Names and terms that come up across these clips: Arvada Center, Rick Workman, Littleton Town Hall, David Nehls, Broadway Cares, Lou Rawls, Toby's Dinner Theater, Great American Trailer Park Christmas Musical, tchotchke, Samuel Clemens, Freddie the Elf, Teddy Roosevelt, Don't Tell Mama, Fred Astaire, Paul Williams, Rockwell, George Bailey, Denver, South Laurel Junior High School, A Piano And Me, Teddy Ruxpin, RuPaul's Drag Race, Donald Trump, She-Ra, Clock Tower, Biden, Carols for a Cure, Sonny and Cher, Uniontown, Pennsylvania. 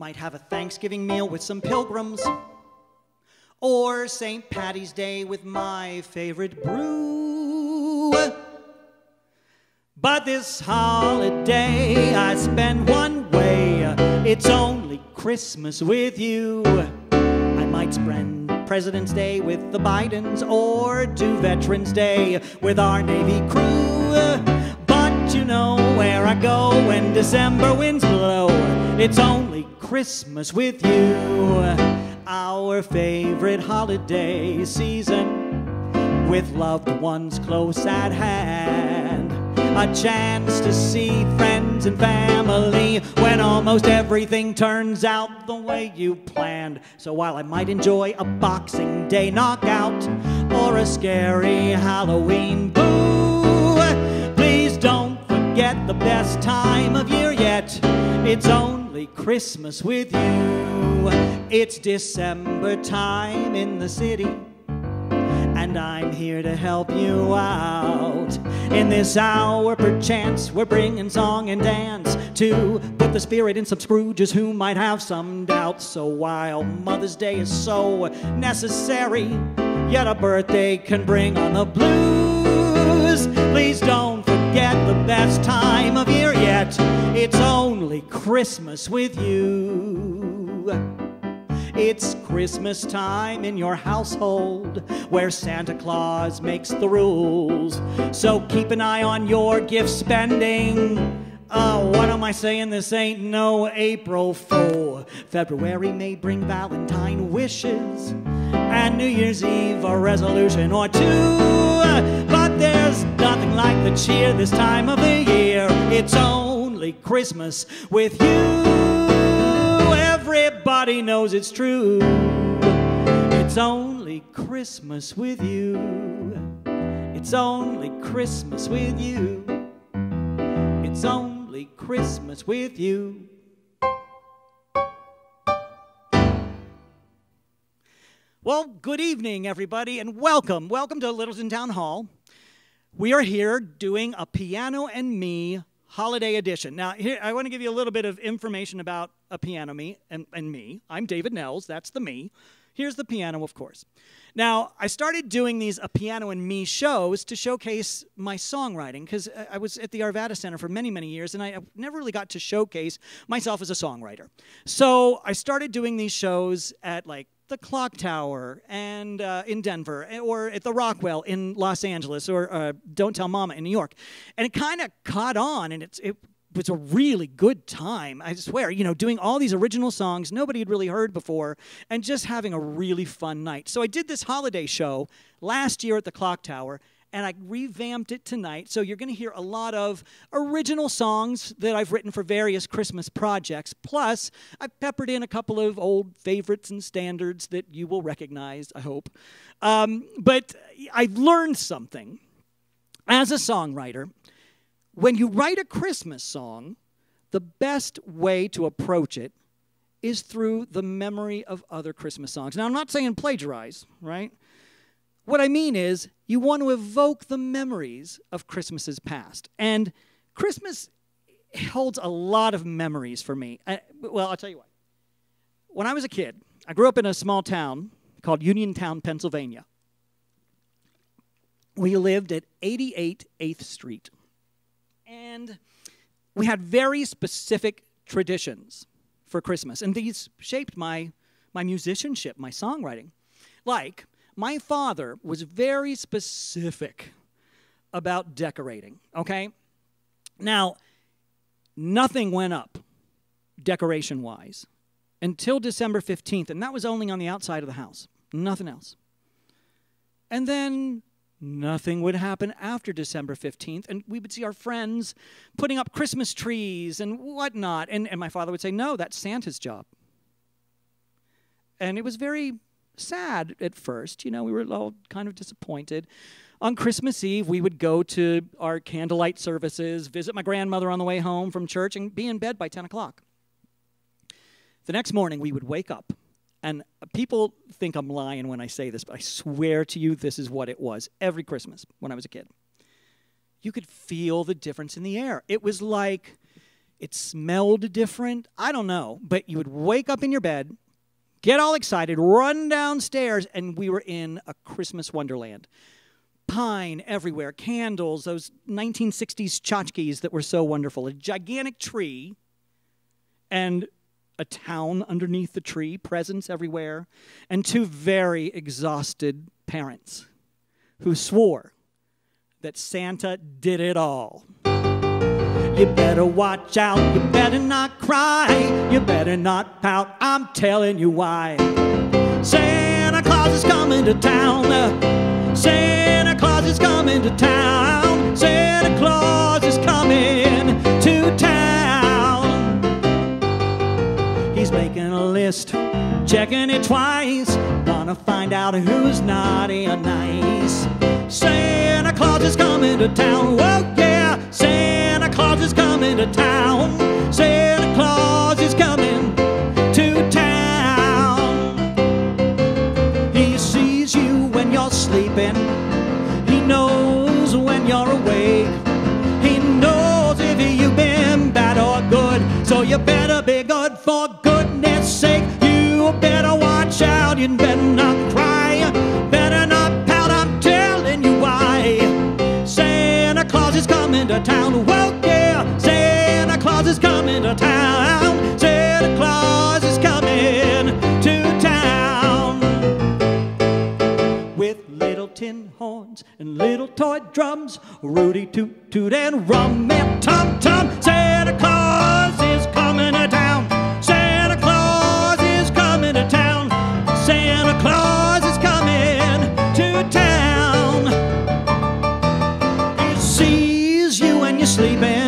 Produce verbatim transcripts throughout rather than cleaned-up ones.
Might have a Thanksgiving meal with some pilgrims, or Saint Patty's Day with my favorite brew. But this holiday I spend one way. It's only Christmas with you. I might spend President's Day with the Bidens, or do Veterans Day with our Navy crew. But you know where I go when December winds blow. It's only Christmas with you. Our favorite holiday season, with loved ones close at hand. A chance to see friends and family when almost everything turns out the way you planned. So while I might enjoy a Boxing Day knockout or a scary Halloween boo, please don't forget the best time of year yet. It's only Christmas with you. It's December time in the city, and I'm here to help you out. In this hour, perchance, we're bringing song and dance to put the spirit in some Scrooges who might have some doubts. So while Mother's Day is so necessary, yet a birthday can bring on the blues. Please don't forget the best time of year yet. It's only Christmas with you. It's Christmas time in your household, where Santa Claus makes the rules. So keep an eye on your gift spending. Oh, what am I saying? This ain't no April Fool. February may bring Valentine wishes and New Year's Eve a resolution or two. But there's nothing like the cheer this time of the year. It's only Christmas with you. Everybody knows it's true. It's only Christmas with you. It's only Christmas with you. It's only Christmas with you. Well, good evening, everybody, and welcome. Welcome to Littleton Town Hall. We are here doing a Piano and Me Holiday Edition. Now, here, I want to give you a little bit of information about a piano me and, and me. I'm David Nehls. That's the me. Here's the piano, of course. Now, I started doing these A Piano and Me shows to showcase my songwriting, because I was at the Arvada Center for many, many years, and I never really got to showcase myself as a songwriter. So I started doing these shows at, like, the Clock Tower and uh, in Denver, or at the Rockwell in Los Angeles, or uh, Don't Tell Mama in New York. And it kind of caught on, and it's, it was a really good time, I swear, you know, doing all these original songs nobody had really heard before and just having a really fun night. So I did this holiday show last year at the Clock Tower, and I revamped it tonight, so you're going to hear a lot of original songs that I've written for various Christmas projects, plus I've peppered in a couple of old favorites and standards that you will recognize, I hope. Um, but I've learned something. As a songwriter, when you write a Christmas song, the best way to approach it is through the memory of other Christmas songs. Now, I'm not saying plagiarize, right? What I mean is, you want to evoke the memories of Christmases past. And Christmas holds a lot of memories for me. I, well, I'll tell you what. When I was a kid, I grew up in a small town called Uniontown, Pennsylvania. We lived at eighty-eight eighth street. And we had very specific traditions for Christmas. And these shaped my, my musicianship, my songwriting. Like, my father was very specific about decorating, okay? Now, nothing went up decoration-wise until December fifteenth, and that was only on the outside of the house, nothing else. And then nothing would happen after December fifteenth, and we would see our friends putting up Christmas trees and whatnot, and, and my father would say, no, that's Santa's job. And it was very sad at first, you know, we were all kind of disappointed. On Christmas Eve, we would go to our candlelight services, visit my grandmother on the way home from church, and be in bed by ten o'clock. The next morning, we would wake up, and people think I'm lying when I say this, but I swear to you, this is what it was every Christmas when I was a kid. You could feel the difference in the air. It was like It smelled different. I don't know. But you would wake up in your bed, get all excited, run downstairs, and we were in a Christmas wonderland. Pine everywhere, candles, those nineteen sixties tchotchkes that were so wonderful, a gigantic tree, and a town underneath the tree, presents everywhere, and two very exhausted parents who swore that Santa did it all. You better watch out, you better not cry, you better not pout, I'm telling you why. Santa Claus is coming to town, Santa Claus is coming to town, Santa Claus is coming to town. He's making a list, checking it twice, gonna find out who's naughty or nice. Santa Claus is coming to town, whoa yeah, Santa Santa Claus is coming to town. Santa Claus is coming to town. He sees you when you're sleeping. He knows when you're awake. He knows if you've been bad or good. So you better be good for goodness sake. You better watch out. You better not cry. Better not pout. I'm telling you why. Santa Claus is coming to town. Whoa. Is coming to town. Santa Claus is coming to town. With little tin horns and little toy drums, Rudy Toot Toot and Rum and Tum Tum. Santa Claus is coming to town. Santa Claus is coming to town. Santa Claus is coming to town. He sees you when you're sleeping.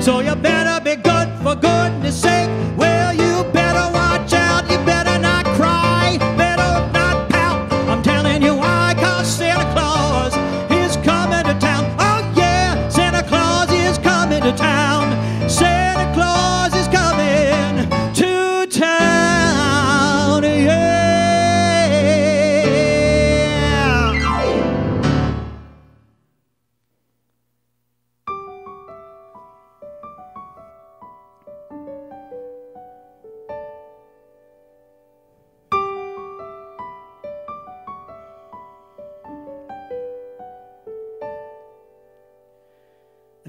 So you better be good for goodness sake. Well, you better watch out. You better not cry. Better not pout. I'm telling you why. Cause Santa Claus is coming to town. Oh yeah, Santa Claus is coming to town. Santa Claus is coming to town. Yeah.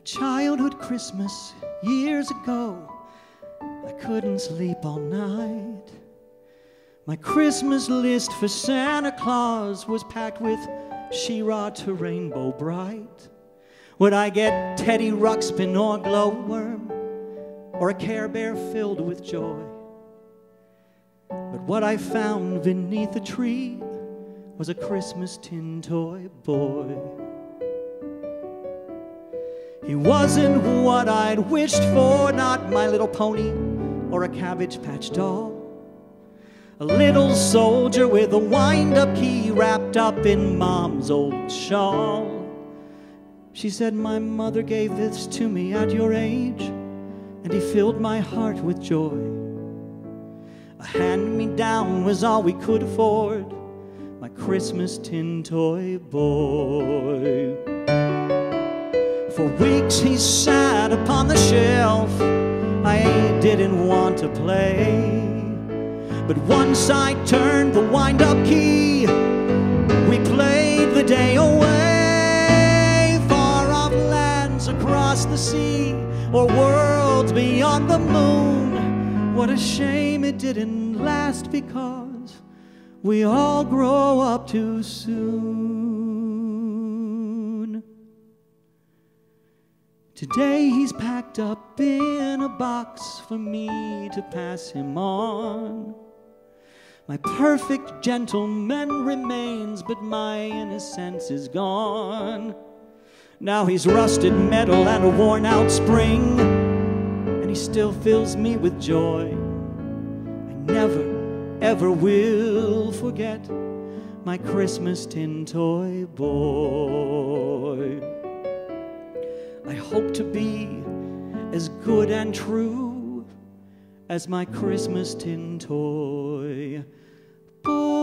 Childhood Christmas years ago, I couldn't sleep all night. My Christmas list for Santa Claus was packed with She-Ra to Rainbow Bright. Would I get Teddy Ruxpin or Glowworm or a Care Bear filled with joy? But what I found beneath the tree was a Christmas tin toy boy. He wasn't what I'd wished for, not My Little Pony or a Cabbage Patch doll. A little soldier with a wind-up key wrapped up in Mom's old shawl. She said, my mother gave this to me at your age, and he filled my heart with joy. A hand-me-down was all we could afford, my Christmas tin toy boy. For weeks he sat upon the shelf, I didn't want to play. But once I turned the wind-up key, we played the day away. Far off lands across the sea, or worlds beyond the moon. What a shame it didn't last, because we all grow up too soon. Today he's packed up in a box for me to pass him on. My perfect gentleman remains, but my innocence is gone. Now he's rusted metal and a worn-out spring, and he still fills me with joy. I never, ever will forget my Christmas tin toy boy. I hope to be as good and true as my Christmas tin toy boy.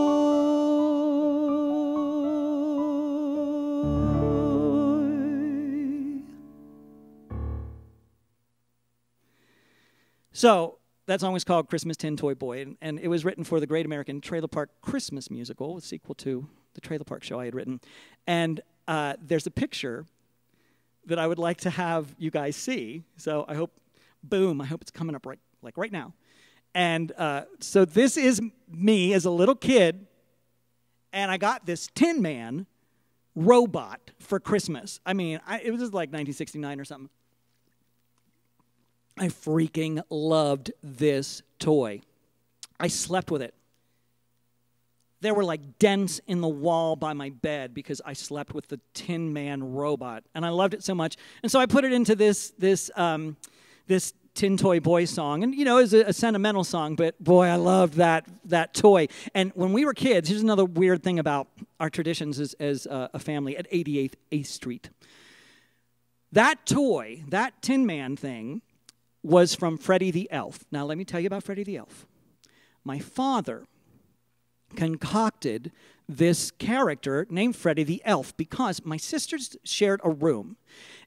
So that song was called Christmas Tin Toy Boy, and, and it was written for the Great American Trailer Park Christmas Musical, a sequel to the Trailer Park show I had written. And uh, there's a picture that I would like to have you guys see. So I hope, boom, I hope it's coming up right, like right now. And uh, so this is me as a little kid, and I got this Tin Man robot for Christmas. I mean, I, it was just like nineteen sixty-nine or something. I freaking loved this toy. I slept with it. There were like dents in the wall by my bed because I slept with the Tin Man robot, and I loved it so much. And so I put it into this this um, this Tin Toy Boy song, and you know, it's a, a sentimental song, but boy, I loved that that toy. And when we were kids, here's another weird thing about our traditions as, as uh, a family at eighty-eighth eighth Street. That toy, that Tin Man thing, was from Freddie the Elf. Now let me tell you about Freddie the Elf. My father concocted this character named Freddie the Elf because my sisters shared a room,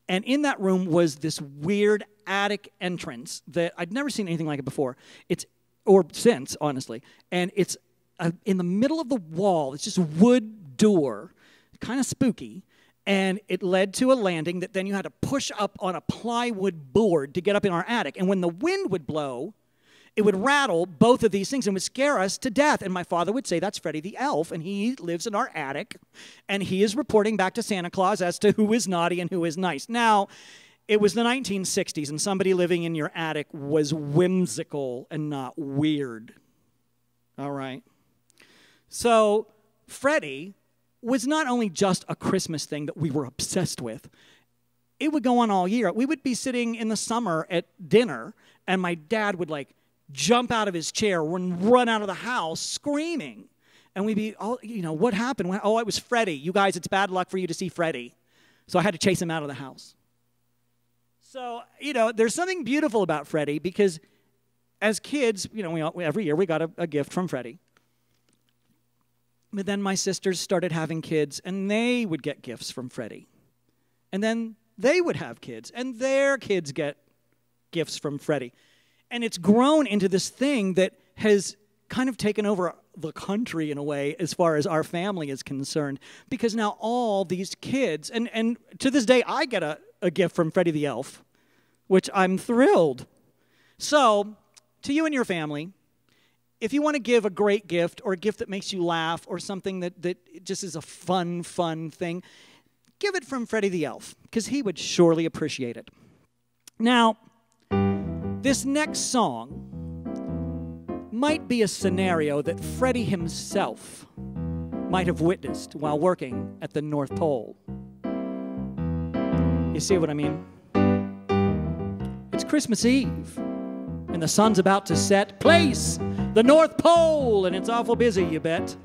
and in that room was this weird attic entrance that I'd never seen anything like it before. It's, or since, honestly, and it's uh, in the middle of the wall. It's just a wood door, kind of spooky, and it led to a landing that then you had to push up on a plywood board to get up in our attic. And when the wind would blow, it would rattle both of these things and would scare us to death. And my father would say, that's Freddie the Elf, and he lives in our attic, and he is reporting back to Santa Claus as to who is naughty and who is nice. Now, it was the nineteen sixties, and somebody living in your attic was whimsical and not weird. All right. So Freddie was not only just a Christmas thing that we were obsessed with. It would go on all year. We would be sitting in the summer at dinner, and my dad would, like, jump out of his chair and run out of the house screaming. And we'd be, oh, you know, what happened? Oh, it was Freddie. You guys, it's bad luck for you to see Freddie. So I had to chase him out of the house. So, you know, there's something beautiful about Freddie because as kids, you know, we, every year we got a, a gift from Freddie. But then my sisters started having kids, and they would get gifts from Freddie. And then they would have kids, and their kids get gifts from Freddie. And it's grown into this thing that has kind of taken over the country in a way as far as our family is concerned, because now all these kids, and, and to this day I get a, a gift from Freddie the Elf, which I'm thrilled. So to you and your family, if you want to give a great gift or a gift that makes you laugh or something that, that just is a fun, fun thing, give it from Freddie the Elf, because he would surely appreciate it. Now, this next song might be a scenario that Freddie himself might have witnessed while working at the North Pole. You see what I mean? It's Christmas Eve, and the sun's about to set. Place the North Pole, and it's awful busy, you bet.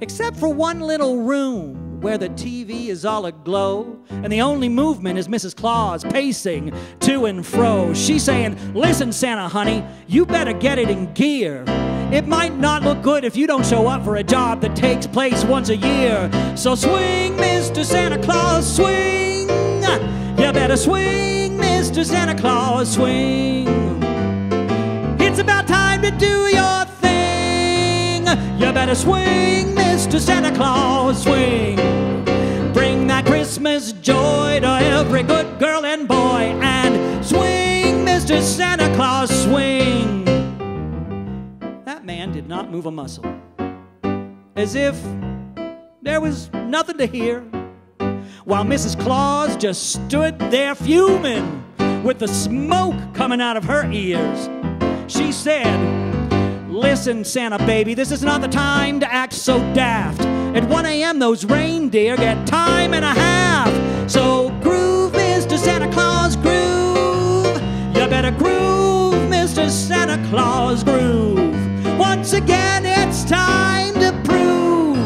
Except for one little room where the T V is all aglow, and the only movement is Missus Claus pacing to and fro. She's saying, listen, Santa, honey, you better get it in gear. It might not look good if you don't show up for a job that takes place once a year. So swing, Mister Santa Claus, swing. You better swing, Mister Santa Claus, swing. It's about time to do your thing. You better swing, Mister Santa Claus, swing. Bring that Christmas joy to every good girl and boy, and swing, Mister Santa Claus, swing. That man did not move a muscle, as if there was nothing to hear, while Missus Claus just stood there fuming with the smoke coming out of her ears. She said, listen, Santa baby, this is not the time to act so daft. At one A M those reindeer get time and a half. So groove, Mister Santa Claus, groove. You better groove, Mister Santa Claus, groove. Once again, it's time to prove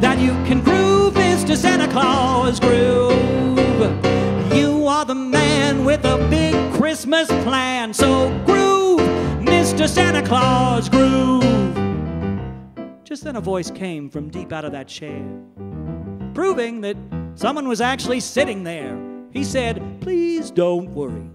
that you can groove, Mister Santa Claus, groove. You are the man with a big Christmas plan, so groove, Mister Santa Claus, groove. Just then a voice came from deep out of that chair, proving that someone was actually sitting there. He said, please don't worry.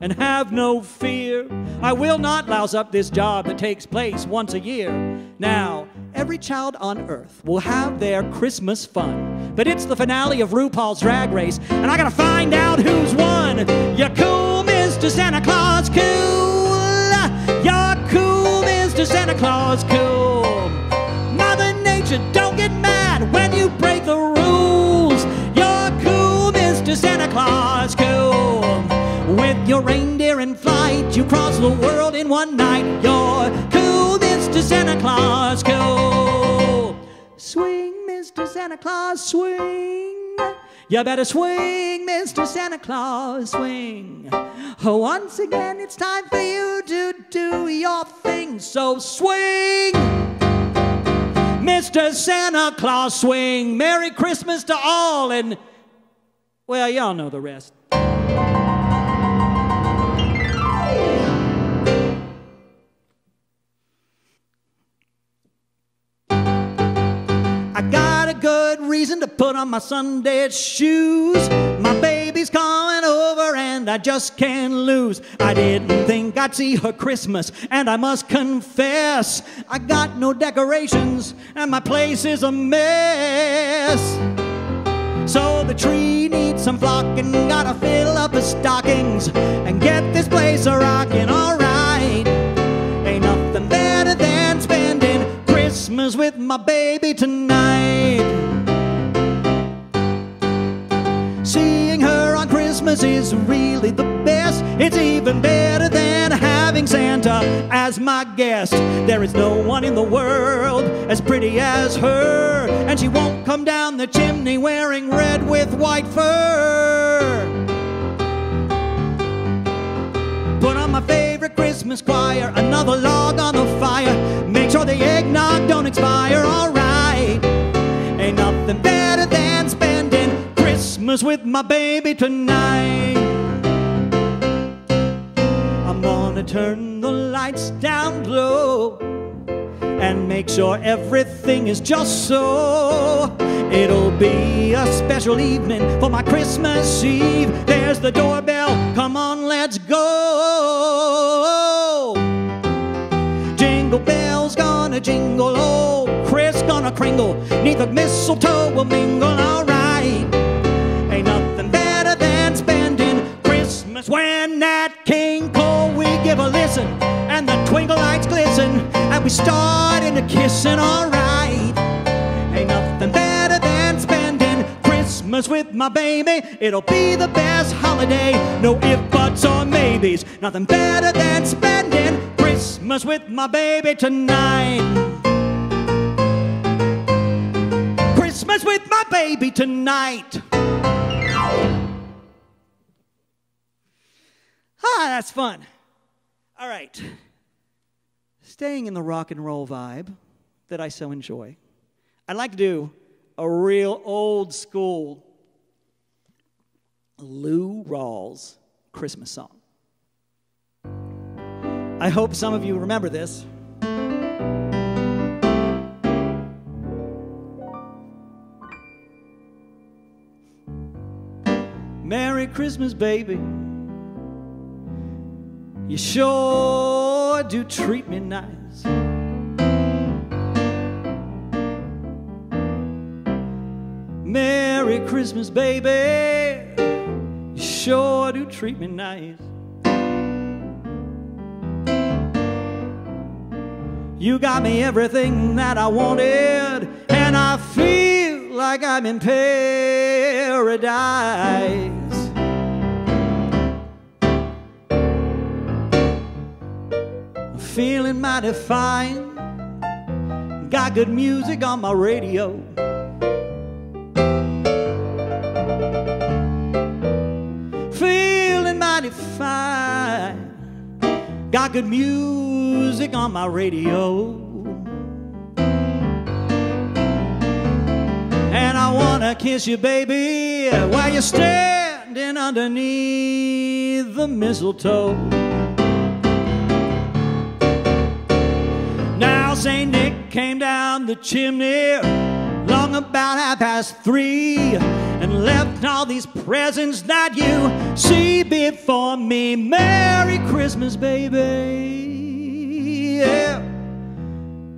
and have no fear. I will not louse up this job that takes place once a year. Now, every child on earth will have their Christmas fun, but it's the finale of RuPaul's Drag Race, and I gotta find out who's won. You're cool, Mister Santa Claus, cool. You're cool, Mister Santa Claus, cool. Mother Nature, don't get mad when you break the rules. You're cool, Mister Santa Claus, cool. With your reindeer in flight, you cross the world in one night. You're cool, Mister Santa Claus, cool. Swing, Mister Santa Claus, swing. You better swing, Mister Santa Claus, swing. Oh, once again, it's time for you to do your thing. So swing, Mister Santa Claus, swing. Merry Christmas to all, and, well, y'all know the rest. I got a good reason to put on my Sunday shoes. My baby's calling over and I just can't lose. I didn't think I'd see her Christmas, and I must confess, I got no decorations and my place is a mess. So the tree needs some flocking, gotta fill up the stockings and get this place a-rockin', alright. Ain't nothing better than spending Christmas with my baby tonight. Seeing her on Christmas is really the best. It's even better than having Santa as my guest. There is no one in the world as pretty as her, and she won't come down the chimney wearing red with white fur. Put on my favorite Christmas choir, another log on the fire. Make sure the eggnog don't expire, alright. Ain't nothing better than spending Christmas with my baby tonight. I'm gonna turn the lights down low and make sure everything is just so. It'll be a special evening for my Christmas Eve. There's the doorbell, come on, let's go. Jingle bells gonna jingle, oh, Chris gonna cringle. Neath the mistletoe we'll mingle, alright. Ain't nothing better than spending Christmas when that King Cole we give a listen, and the twinkle lights glisten, and we start into kissing, alright. Ain't nothing better than spending Christmas with my baby. It'll be the best holiday, no ifs, buts, or maybes. Nothing better than spending Christmas with my baby tonight. Christmas with my baby tonight. Ah, that's fun. All right. Staying in the rock and roll vibe that I so enjoy, I'd like to do a real old school Lou Rawls Christmas song. I hope some of you remember this. Merry Christmas, baby. You sure do treat me nice. Merry Christmas, baby. You sure do treat me nice. You got me everything that I wanted, and I feel like I'm in paradise. Feeling mighty fine, got good music on my radio. Feeling mighty fine, got good music on my radio. And I wanna kiss you, baby, while you're standing underneath the mistletoe. Saint Nick came down the chimney long Long about half past three, and left all these presents that you see before me. Merry Christmas, baby. Yeah,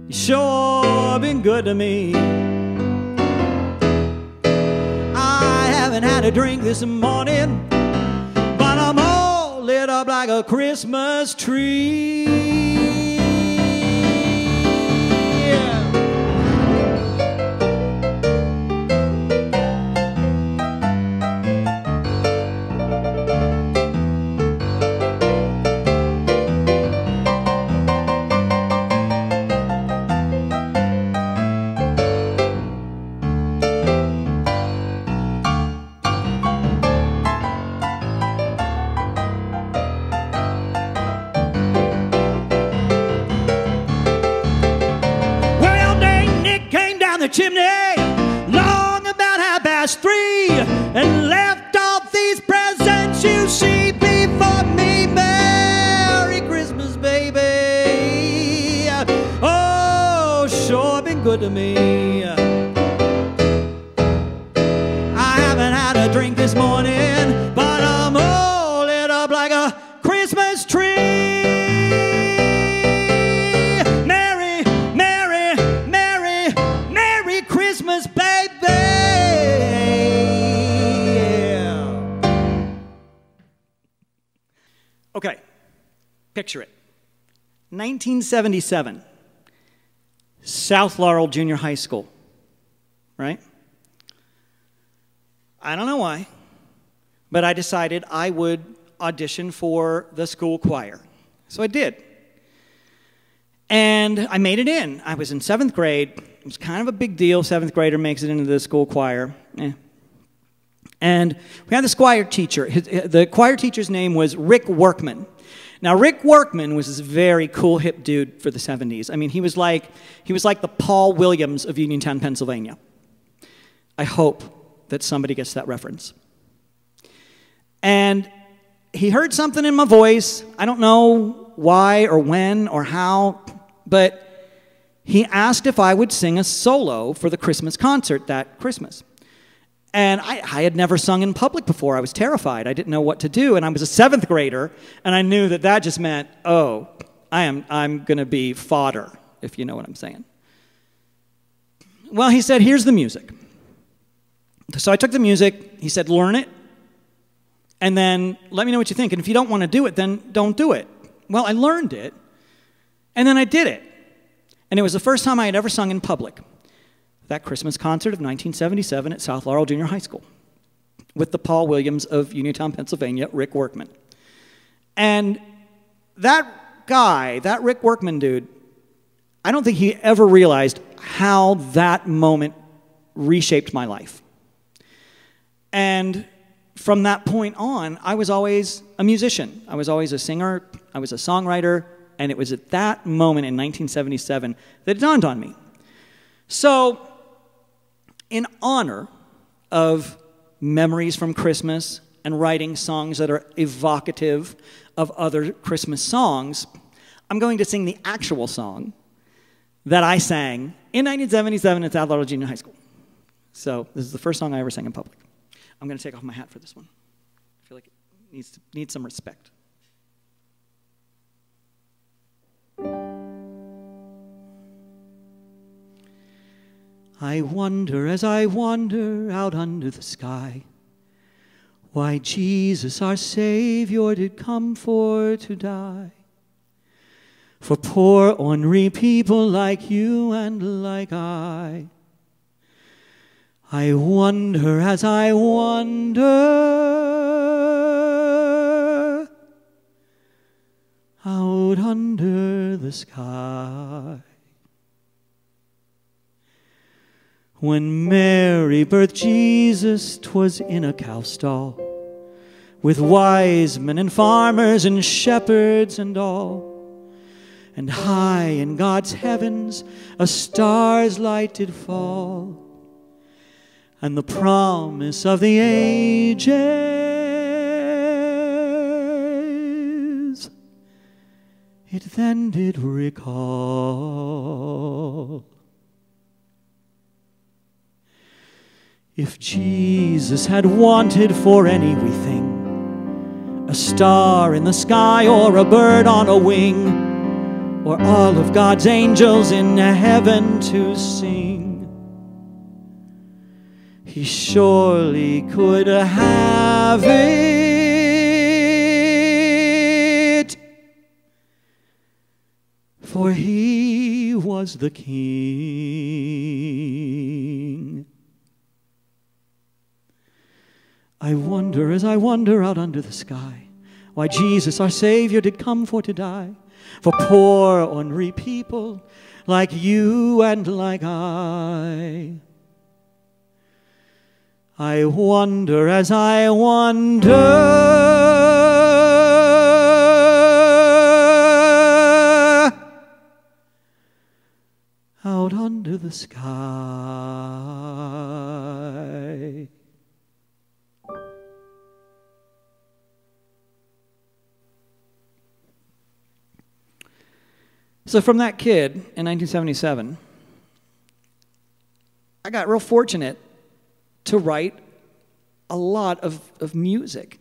you sure been good to me. I haven't had a drink this morning, but I'm all lit up like a Christmas tree. Chimney, long about half past three, and left all these presents you see before me. Merry Christmas, baby. Oh, sure been good to me. I haven't had a drink this morning, but I'm all lit up like a Christmas tree. Okay, picture it. nineteen seventy-seven, South Laurel Junior High School, right? I don't know why, but I decided I would audition for the school choir. So I did. And I made it in. I was in seventh grade. It was kind of a big deal. Seventh grader makes it into the school choir. Eh. And we had this choir teacher. His, the choir teacher's name was Rick Workman. Now, Rick Workman was this very cool, hip dude for the seventies. I mean, he was like, he was like the Paul Williams of Uniontown, Pennsylvania. I hope that somebody gets that reference. And he heard something in my voice. I don't know why or when or how, but he asked if I would sing a solo for the Christmas concert that Christmas. And I, I had never sung in public before. I was terrified. I didn't know what to do. And I was a seventh grader, and I knew that that just meant, oh, I am, I'm going to be fodder, if you know what I'm saying. Well, he said, here's the music. So I took the music. He said, learn it, and then let me know what you think. And if you don't want to do it, then don't do it. Well, I learned it, and then I did it. And it was the first time I had ever sung in public. That Christmas concert of nineteen seventy-seven at South Laurel Junior High School with the Paul Williams of Uniontown, Pennsylvania, Rick Workman. And that guy, that Rick Workman dude, I don't think he ever realized how that moment reshaped my life. And from that point on, I was always a musician. I was always a singer. I was a songwriter. And it was at that moment in nineteen seventy-seven that it dawned on me. So, in honor of memories from Christmas and writing songs that are evocative of other Christmas songs, I'm going to sing the actual song that I sang in nineteen seventy-seven at South Laurel Junior High School. So, this is the first song I ever sang in public. I'm going to take off my hat for this one. I feel like it needs, to, needs some respect. I wonder as I wander out under the sky, why Jesus our Savior did come for to die, for poor ornery people like you and like I. I wonder as I wander out under the sky. When Mary birthed Jesus, 'twas in a cow stall, with wise men and farmers and shepherds and all. And high in God's heavens a star's light did fall, and the promise of the ages it then did recall. If Jesus had wanted for anything, a star in the sky or a bird on a wing, or all of God's angels in heaven to sing, he surely could have it, for he was the King. I wonder, as I wander out under the sky, why Jesus, our Savior, did come for to die, for poor, ornery people like you and like I. I wonder, as I wander out under the sky. So from that kid in nineteen seventy-seven, I got real fortunate to write a lot of, of music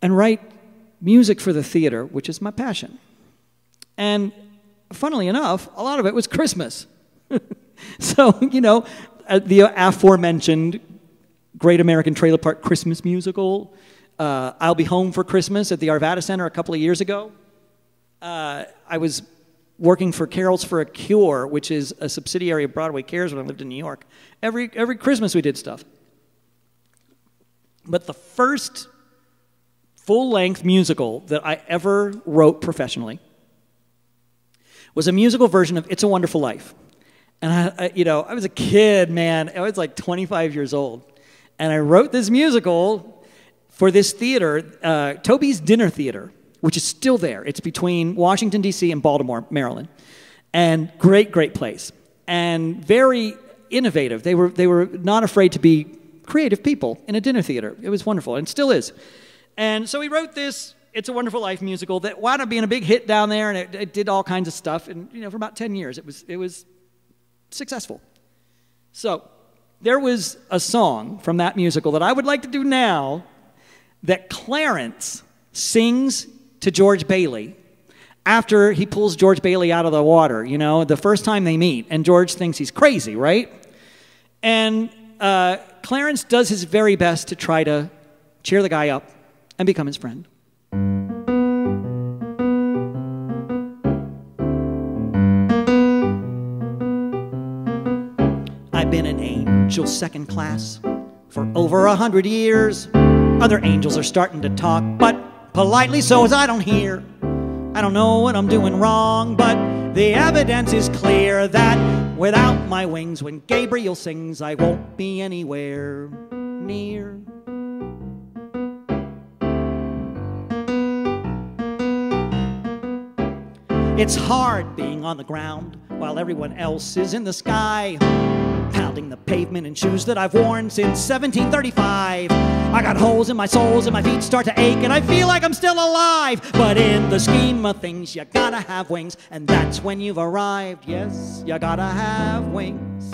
and write music for the theater, which is my passion. And funnily enough, a lot of it was Christmas. So, you know, the aforementioned Great American Trailer Park Christmas Musical, uh, I'll Be Home for Christmas at the Arvada Center a couple of years ago. Uh, I was working for Carols for a Cure, which is a subsidiary of Broadway Cares when I lived in New York. Every, every Christmas we did stuff. But the first full-length musical that I ever wrote professionally was a musical version of It's a Wonderful Life. And I, I, you know, I was a kid, man. I was like twenty-five years old. And I wrote this musical for this theater, uh, Toby's Dinner Theater, which is still there. It's between Washington, D C and Baltimore, Maryland. And great, great place. And very innovative. They were, they were not afraid to be creative people in a dinner theater. It was wonderful, and still is. And so we wrote this It's a Wonderful Life musical that wound up being a big hit down there, and it, it did all kinds of stuff. And you know, for about ten years, it was, it was successful. So there was a song from that musical that I would like to do now that Clarence sings to George Bailey after he pulls George Bailey out of the water, you know, the first time they meet. And George thinks he's crazy, right? And uh, Clarence does his very best to try to cheer the guy up and become his friend. I've been an angel second class for over a hundred years. Other angels are starting to talk, but politely so as I don't hear. I don't know what I'm doing wrong, but the evidence is clear that without my wings, when Gabriel sings, I won't be anywhere near. It's hard being on the ground while everyone else is in the sky, pounding the pavement in shoes that I've worn since seventeen thirty-five. I got holes in my soles and my feet start to ache, and I feel like I'm still alive. But in the scheme of things, you gotta have wings, and that's when you've arrived. Yes, you gotta have wings,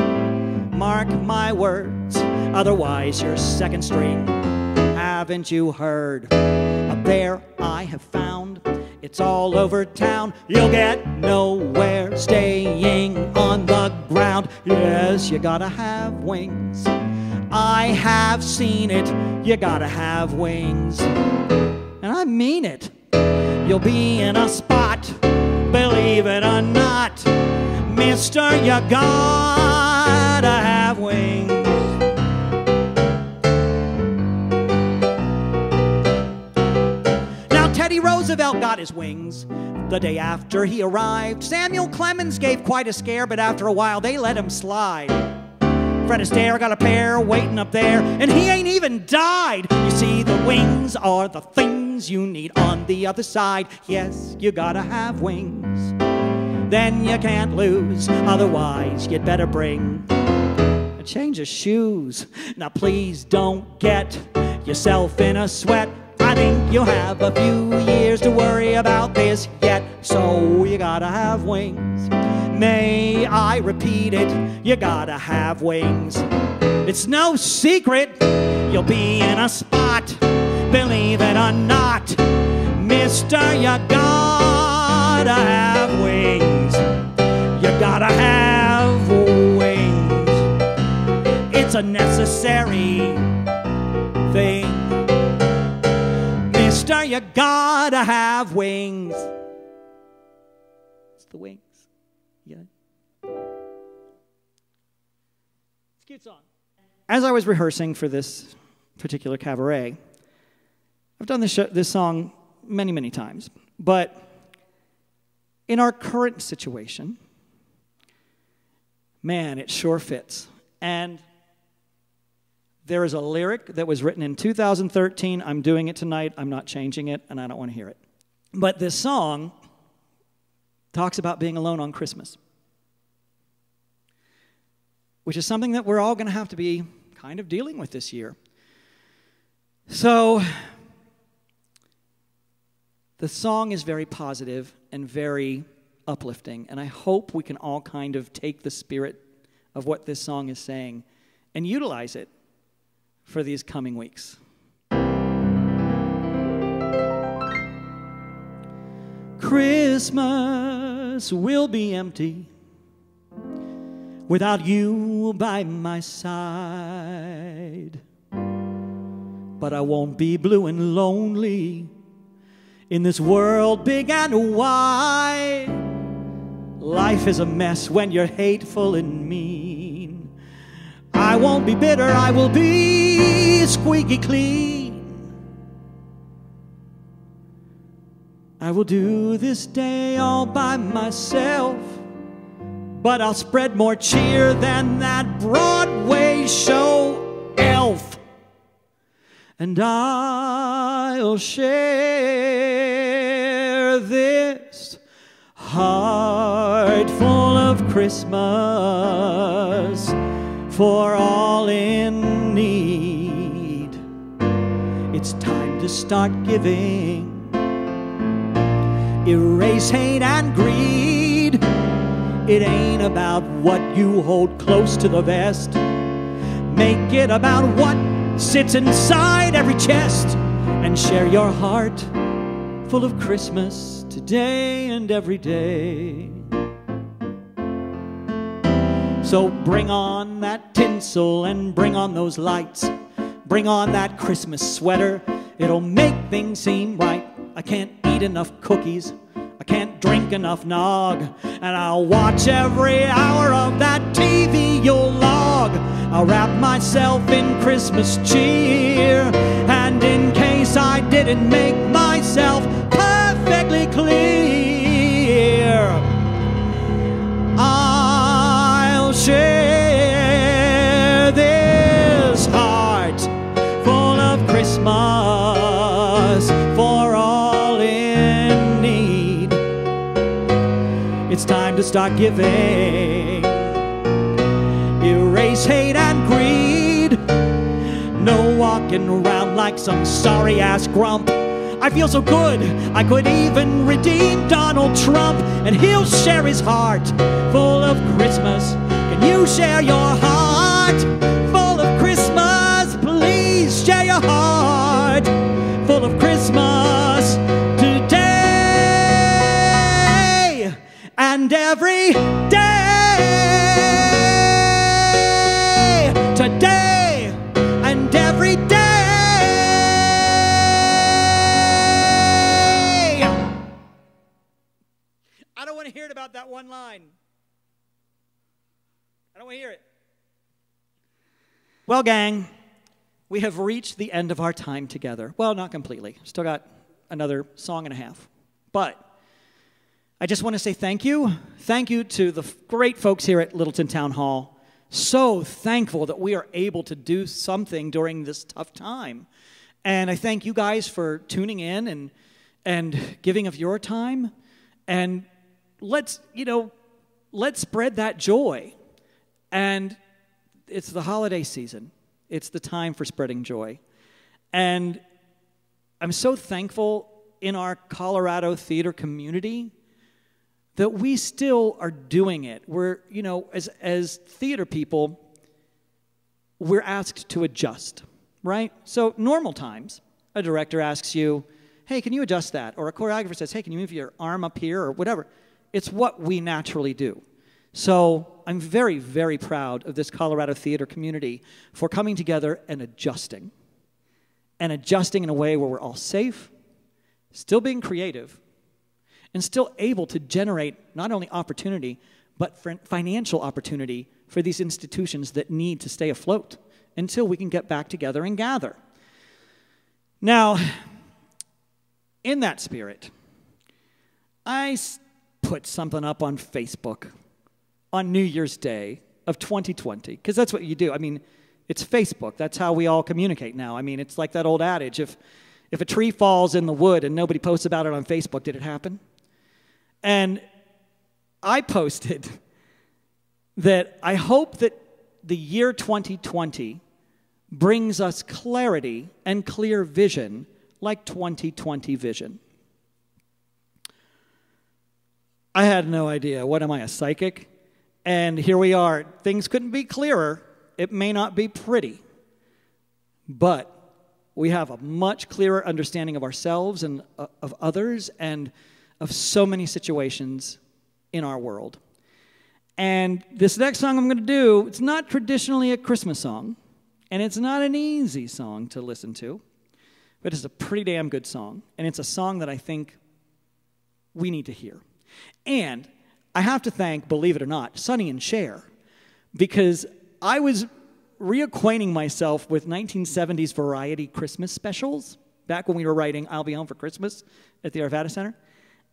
mark my words. Otherwise you're second string. Haven't you heard? Up there I have found, it's all over town. You'll get nowhere staying on the ground. Yes, you gotta have wings. I have seen it. You gotta have wings. And I mean it. You'll be in a spot, believe it or not, mister, you gotta have wings. Teddy Roosevelt got his wings the day after he arrived. Samuel Clemens gave quite a scare, but after a while they let him slide. Fred Astaire got a pair waiting up there, and he ain't even died. You see, the wings are the things you need on the other side. Yes, you gotta have wings. Then you can't lose. Otherwise, you'd better bring a change of shoes. Now please don't get yourself in a sweat. I think you'll have a few years to worry about this yet. So you gotta have wings. May I repeat eat it, you gotta have wings. It's no secret, you'll be in a spot, believe it or not, mister, you gotta have wings. You gotta have wings. It's a necessary thing, mister, you gotta have wings. It's the wings. Yeah. It's a cute song. As I was rehearsing for this particular cabaret, I've done this, show, this song many, many times, but in our current situation, man, it sure fits. And there is a lyric that was written in two thousand thirteen. I'm doing it tonight. I'm not changing it, and I don't want to hear it. But this song talks about being alone on Christmas, which is something that we're all going to have to be kind of dealing with this year. So the song is very positive and very uplifting, and I hope we can all kind of take the spirit of what this song is saying and utilize it for these coming weeks. Christmas will be empty without you by my side, but I won't be blue and lonely in this world big and wide. Life is a mess when you're hateful and mean. I won't be bitter, I will be squeaky clean. I will do this day all by myself, but I'll spread more cheer than that Broadway show elf. And I'll share this heart full of Christmas for all in need. It's time to start giving. Erase hate and greed. It ain't about what you hold close to the vest. Make it about what sits inside every chest. And share your heart full of Christmas today and every day. So bring on that tinsel and bring on those lights. Bring on that Christmas sweater. It'll make things seem right. I can't eat enough cookies. I can't drink enough nog, and I'll watch every hour of that T V you'll log. I'll wrap myself in Christmas cheer, and in case I didn't make myself perfectly clear, I'll share this heart full of Christmas for all. It's time to start giving. Erase hate and greed. No walking around like some sorry ass grump. I feel so good, I could even redeem Donald Trump. And he'll share his heart full of Christmas. Can you share your heart full of Christmas? Please share your heart full of Christmas and every day, today and every day. I don't want to hear it about that one line. I don't want to hear it. Well, gang, we have reached the end of our time together. Well, not completely. Still got another song and a half. But I just want to say thank you. Thank you to the great folks here at Littleton Town Hall. So thankful that we are able to do something during this tough time. And I thank you guys for tuning in and, and giving of your time. And let's, you know, let's spread that joy. And it's the holiday season. It's the time for spreading joy. And I'm so thankful in our Colorado theater community that we still are doing it. We're, you know, as, as theater people, we're asked to adjust, right? So normal times, a director asks you, hey, can you adjust that? Or a choreographer says, hey, can you move your arm up here or whatever? It's what we naturally do. So I'm very, very proud of this Colorado theater community for coming together and adjusting. And adjusting in a way where we're all safe, still being creative, and still able to generate not only opportunity, but financial opportunity for these institutions that need to stay afloat until we can get back together and gather. Now, in that spirit, I put something up on Facebook on New Year's Day of twenty twenty, because that's what you do. I mean, it's Facebook. That's how we all communicate now. I mean, it's like that old adage, if, if a tree falls in the wood and nobody posts about it on Facebook, did it happen? And I posted that I hope that the year twenty twenty brings us clarity and clear vision like twenty twenty vision. I had no idea. What am I, a psychic? And here we are. Things couldn't be clearer. It may not be pretty, but we have a much clearer understanding of ourselves and of others and of so many situations in our world. And this next song I'm going to do, it's not traditionally a Christmas song, and it's not an easy song to listen to, but it's a pretty damn good song, and it's a song that I think we need to hear. And I have to thank, believe it or not, Sonny and Cher, because I was reacquainting myself with nineteen seventies variety Christmas specials back when we were writing I'll Be Home for Christmas at the Arvada Center.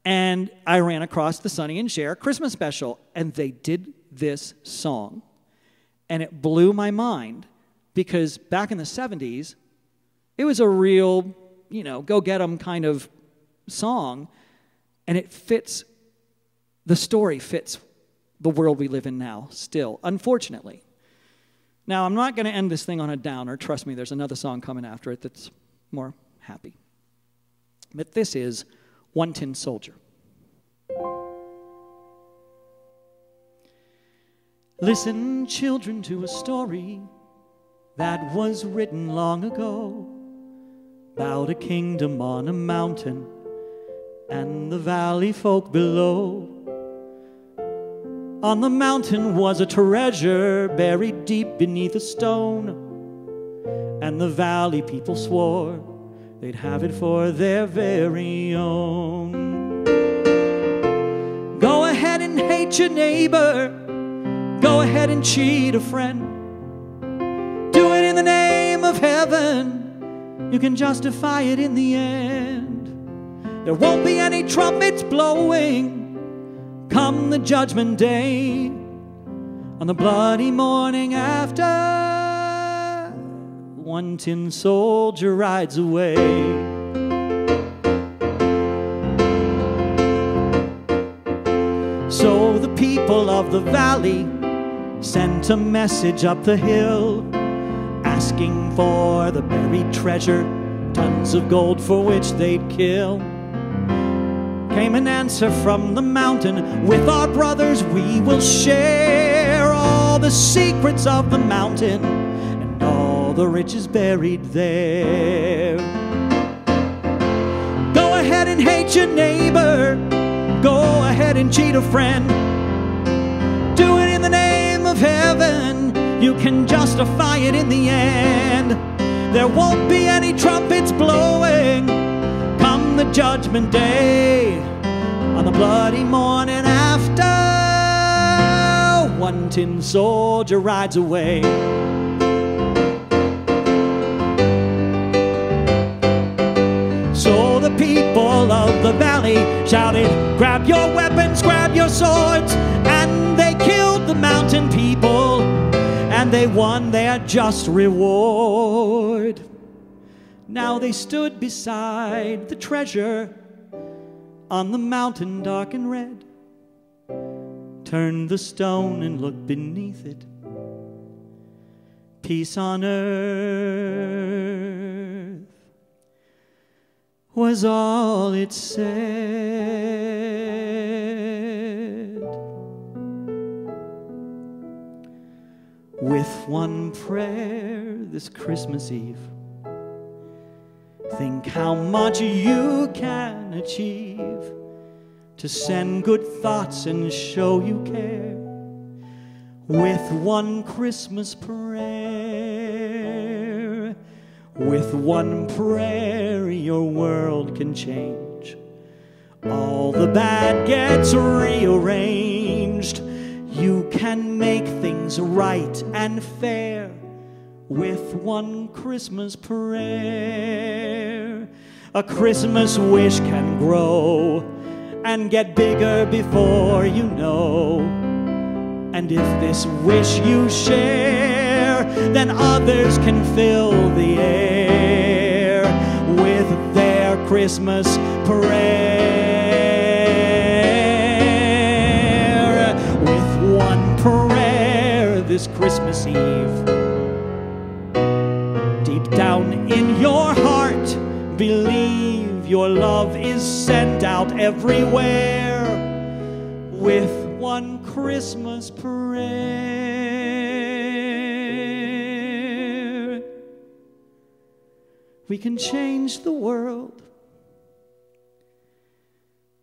And I ran across the Sonny and Cher Christmas special, and they did this song. And it blew my mind, because back in the seventies, it was a real, you know, go get 'em kind of song, and it fits, the story fits the world we live in now still, unfortunately. Now, I'm not going to end this thing on a downer. Trust me, there's another song coming after it that's more happy. But this is One Tin Soldier. Listen, children, to a story that was written long ago about a kingdom on a mountain and the valley folk below. On the mountain was a treasure buried deep beneath a stone, and the valley people swore they'd have it for their very own. Go ahead and hate your neighbor, go ahead and cheat a friend, do it in the name of heaven, you can justify it in the end. There won't be any trumpets blowing come the judgment day, on the bloody morning after, one tin soldier rides away. So the people of the valley sent a message up the hill, asking for the buried treasure, tons of gold for which they'd kill. Came an answer from the mountain, with our brothers we will share all the secrets of the mountain and all the riches buried there. Go ahead and hate your neighbor, go ahead and cheat a friend, do it in the name of heaven, you can justify it in the end. There won't be any trumpets blowing the judgment day, on the bloody morning after, one tin soldier rides away. So the people of the valley shouted, grab your weapons, grab your swords, and they killed the mountain people, and they won their just reward. Now they stood beside the treasure on the mountain dark and red, turned the stone and looked beneath it, peace on earth was all it said. with one prayer this Christmas Eve. Think how much you can achieve to send good thoughts and show you care with one Christmas prayer. With one prayer your world can change. All the bad gets rearranged. You can make things right and fair with one Christmas prayer. A Christmas wish can grow and get bigger before you know. And if this wish you share, then others can fill the air with their Christmas prayer. With one prayer this Christmas Eve. Down in your heart, believe your love is sent out everywhere with one Christmas prayer. We can change the world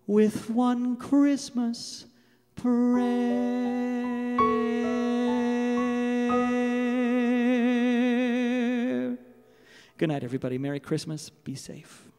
with one Christmas prayer. Good night, everybody. Merry Christmas. Be safe.